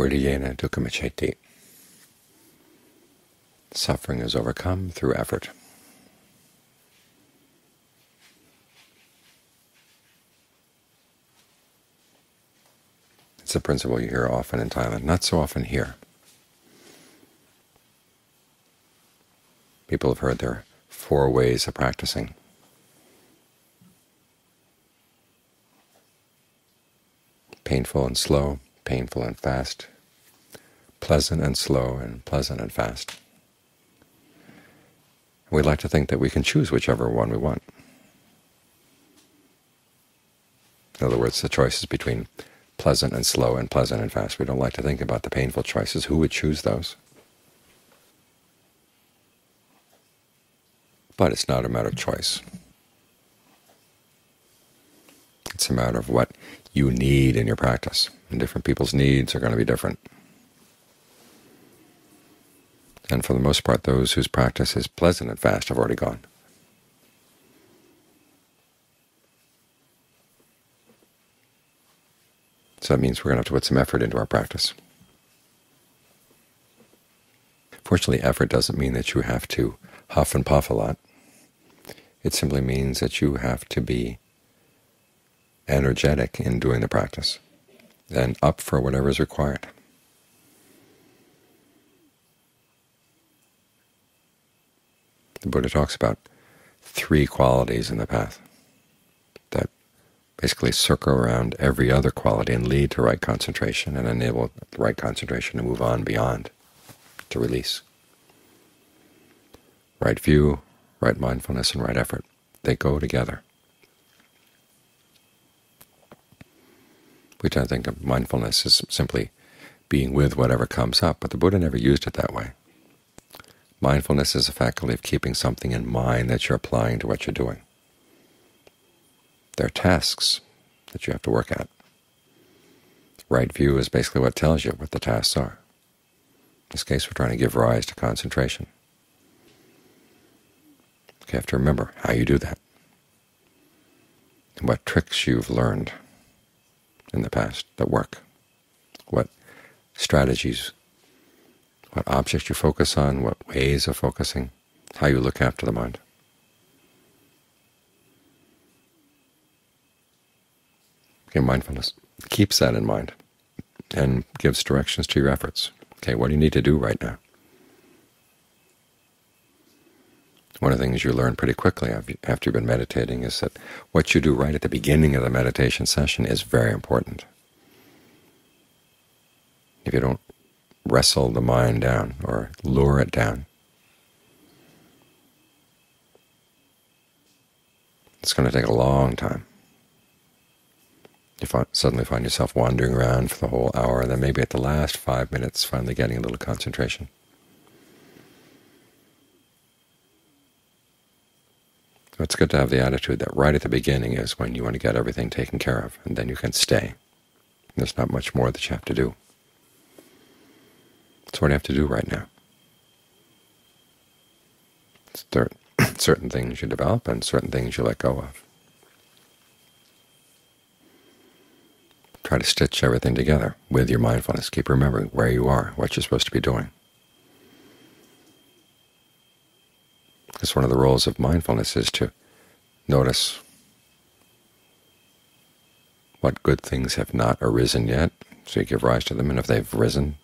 Viriyena dukkhamacceti. Suffering is overcome through effort. It's a principle you hear often in Thailand, not so often here. People have heard there are 4 ways of practicing. Painful and slow, painful and fast, pleasant and slow, and pleasant and fast. We like to think that we can choose whichever one we want. In other words, the choice is between pleasant and slow and pleasant and fast. We don't like to think about the painful choices. Who would choose those? But it's not a matter of choice. It's a matter of what you need in your practice. And different people's needs are going to be different. And for the most part, those whose practice is pleasant and fast have already gone. So that means we're going to have to put some effort into our practice. Fortunately, effort doesn't mean that you have to huff and puff a lot. It simply means that you have to be energetic in doing the practice and up for whatever is required. The Buddha talks about 3 qualities in the path that basically circle around every other quality and lead to right concentration and enable the right concentration to move on beyond, to release. Right view, right mindfulness, and right effort. They go together. We tend to think of mindfulness as simply being with whatever comes up, but the Buddha never used it that way. Mindfulness is a faculty of keeping something in mind that you're applying to what you're doing. There are tasks that you have to work at. Right view is basically what tells you what the tasks are. In this case, we're trying to give rise to concentration. You have to remember how you do that and what tricks you've learned in the past that work, what strategies, what objects you focus on, what ways of focusing, how you look after the mind. Okay, mindfulness keeps that in mind and gives directions to your efforts. Okay, what do you need to do right now? One of the things you learn pretty quickly after you've been meditating is that what you do right at the beginning of the meditation session is very important. If you don't wrestle the mind down or lure it down, it's going to take a long time. You suddenly find yourself wandering around for the whole hour, and then maybe at the last 5 minutes finally getting a little concentration. So it's good to have the attitude that right at the beginning is when you want to get everything taken care of, and then you can stay. There's not much more that you have to do. That's what you have to do right now. Certain things you develop and certain things you let go of. Try to stitch everything together with your mindfulness. Keep remembering where you are, what you're supposed to be doing. Because one of the roles of mindfulness is to notice what good things have not arisen yet, so you give rise to them, and if they've risen,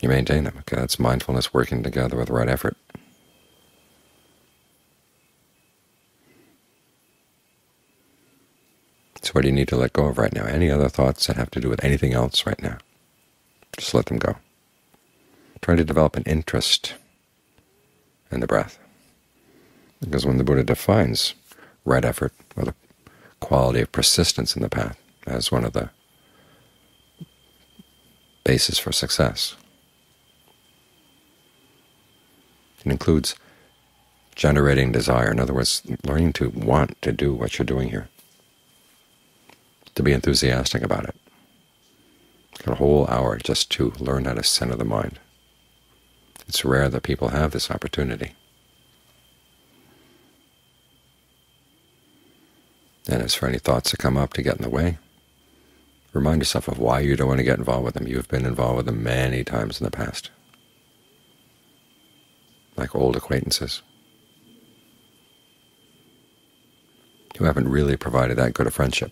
you maintain them. Okay, that's mindfulness working together with the right effort. So what do you need to let go of right now? Any other thoughts that have to do with anything else right now? Just let them go. Try to develop an interest in the breath. Because when the Buddha defines right effort, or the quality of persistence in the path, as one of the bases for success, it includes generating desire. In other words, learning to want to do what you're doing here, to be enthusiastic about it. A whole hour just to learn how to center the mind. It's rare that people have this opportunity. And as for any thoughts that come up to get in the way, Remind yourself of why you don't want to get involved with them. You've been involved with them many times in the past, like old acquaintances who haven't really provided that good a friendship.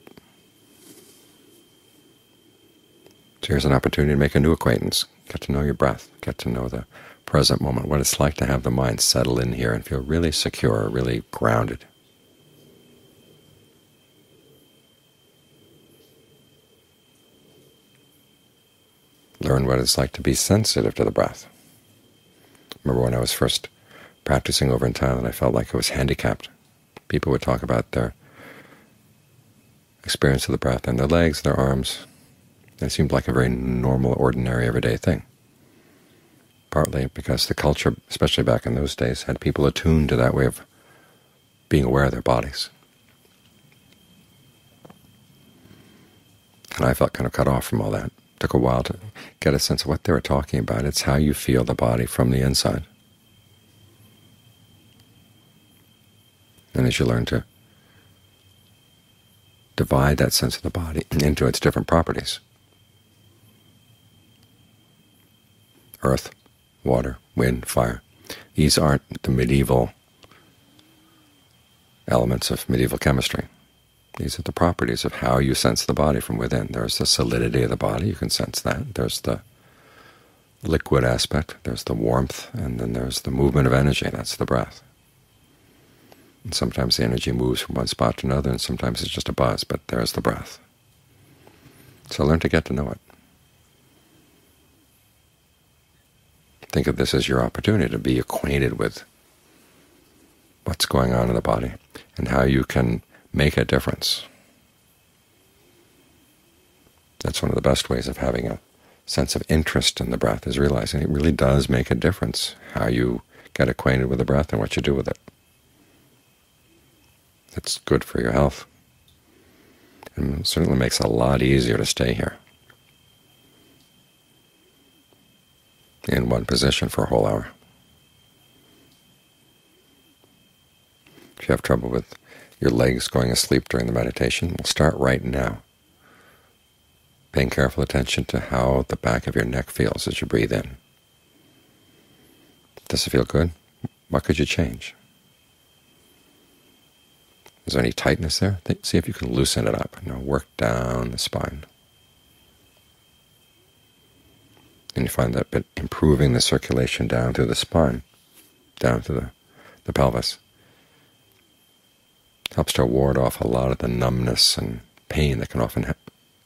So here's an opportunity to make a new acquaintance. Get to know your breath. Get to know the present moment, what it's like to have the mind settle in here and feel really secure, really grounded. Learn what it's like to be sensitive to the breath. Remember when I was first practicing over in Thailand, I felt like I was handicapped. People would talk about their experience of the breath and their legs, their arms. It seemed like a very normal, ordinary, everyday thing, partly because the culture, especially back in those days, had people attuned to that way of being aware of their bodies. And I felt kind of cut off from all that. It took a while to get a sense of what they were talking about. It's how you feel the body from the inside. And as you learn to divide that sense of the body into its different properties, earth, water, wind, fire. These aren't the medieval elements of medieval chemistry. These are the properties of how you sense the body from within. There's the solidity of the body, you can sense that. There's the liquid aspect, there's the warmth, and then there's the movement of energy, that's the breath. And sometimes the energy moves from one spot to another, and sometimes it's just a buzz, but there's the breath. So learn to get to know it. Think of this as your opportunity to be acquainted with what's going on in the body and how you can make a difference. That's one of the best ways of having a sense of interest in the breath, is realizing it really does make a difference how you get acquainted with the breath and what you do with it. It's good for your health, and it certainly makes it a lot easier to stay here in one position for a whole hour. If you have trouble with your legs going asleep during the meditation, we'll start right now, paying careful attention to how the back of your neck feels as you breathe in. Does it feel good? What could you change? Is there any tightness there? See if you can loosen it up. Now work down the spine. And you find that by improving the circulation down through the spine, down through the pelvis, helps to ward off a lot of the numbness and pain that can often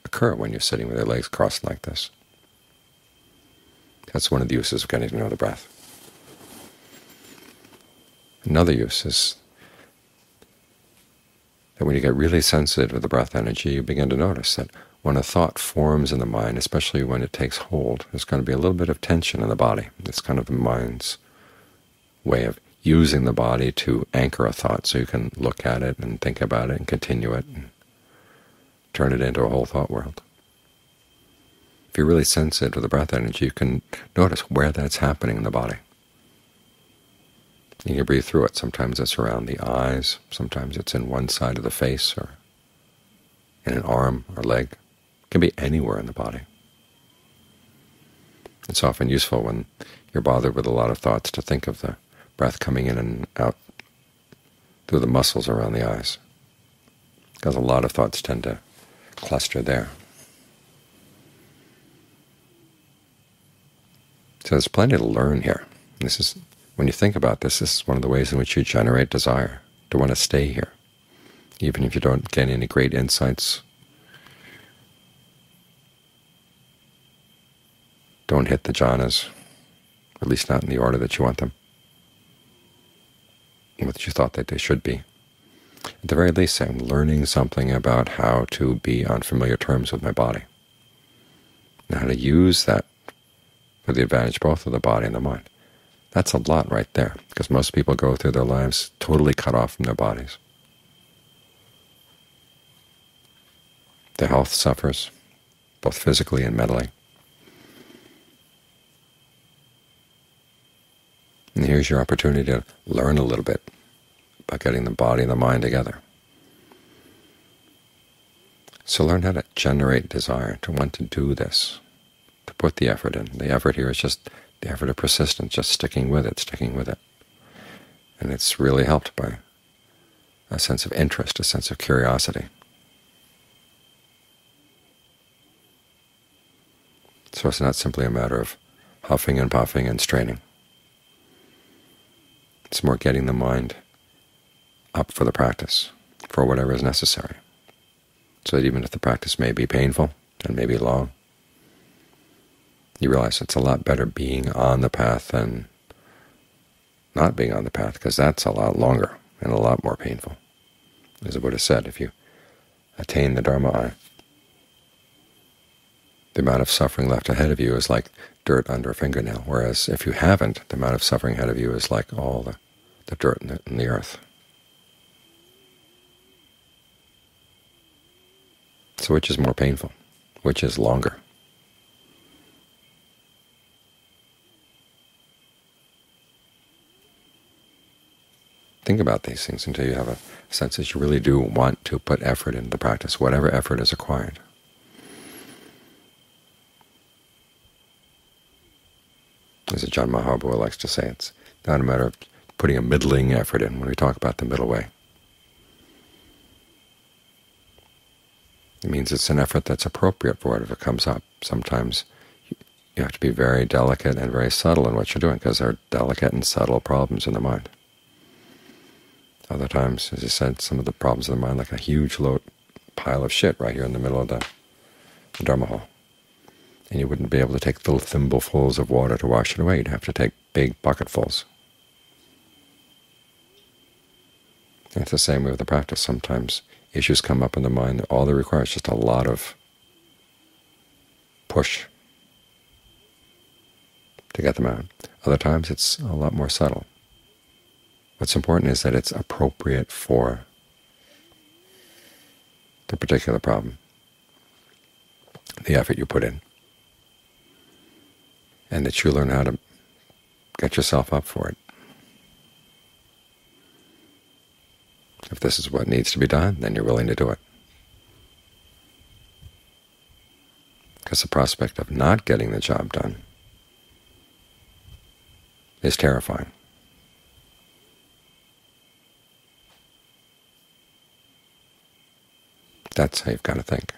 occur when you're sitting with your legs crossed like this. That's one of the uses of getting to know the breath. Another use is that when you get really sensitive to the breath energy, you begin to notice that when a thought forms in the mind, especially when it takes hold, there's going to be a little bit of tension in the body. It's kind of the mind's way of using the body to anchor a thought, so you can look at it and think about it and continue it and turn it into a whole thought world. If you're really sensitive to the breath energy, you can notice where that's happening in the body. You can breathe through it. Sometimes it's around the eyes, sometimes it's in one side of the face, or in an arm or leg. It can be anywhere in the body. It's often useful when you're bothered with a lot of thoughts to think of the breath coming in and out through the muscles around the eyes, because a lot of thoughts tend to cluster there. So there's plenty to learn here. When you think about this is one of the ways in which you generate desire to want to stay here, even if you don't gain any great insights, don't hit the jhanas, at least not in the order that you want them, what you thought that they should be. At the very least, I'm learning something about how to be on familiar terms with my body, and how to use that for the advantage both of the body and the mind. That's a lot right there, because most people go through their lives totally cut off from their bodies. Their health suffers, both physically and mentally. And here's your opportunity to learn a little bit by getting the body and the mind together. So learn how to generate desire, to want to do this, to put the effort in. The effort here is just the effort of persistence, just sticking with it, sticking with it. And it's really helped by a sense of interest, a sense of curiosity. So it's not simply a matter of huffing and puffing and straining. It's more getting the mind up for the practice, for whatever is necessary, so that even if the practice may be painful and may be long, you realize it's a lot better being on the path than not being on the path, because that's a lot longer and a lot more painful. As the Buddha said, if you attain the Dharma Eye, the amount of suffering left ahead of you is like dirt under a fingernail, whereas if you haven't, the amount of suffering ahead of you is like all the dirt in the earth. So which is more painful? Which is longer? Think about these things until you have a sense that you really do want to put effort into the practice, whatever effort is acquired. As John Maha Boowa likes to say, it's not a matter of putting a middling effort in when we talk about the middle way. It means it's an effort that's appropriate for whatever comes up. Sometimes you have to be very delicate and very subtle in what you're doing, because there are delicate and subtle problems in the mind. Other times, as I said, some of the problems in the mind, like a huge load pile of shit right here in the middle of the Dharma hall. And you wouldn't be able to take little thimblefuls of water to wash it away. You'd have to take big bucketfuls. And it's the same way with the practice. Sometimes issues come up in the mind that all they require is just a lot of push to get them out. Other times it's a lot more subtle. What's important is that it's appropriate for the particular problem, the effort you put in, and that you learn how to get yourself up for it. If this is what needs to be done, then you're willing to do it. Because the prospect of not getting the job done is terrifying. That's how you've got to think.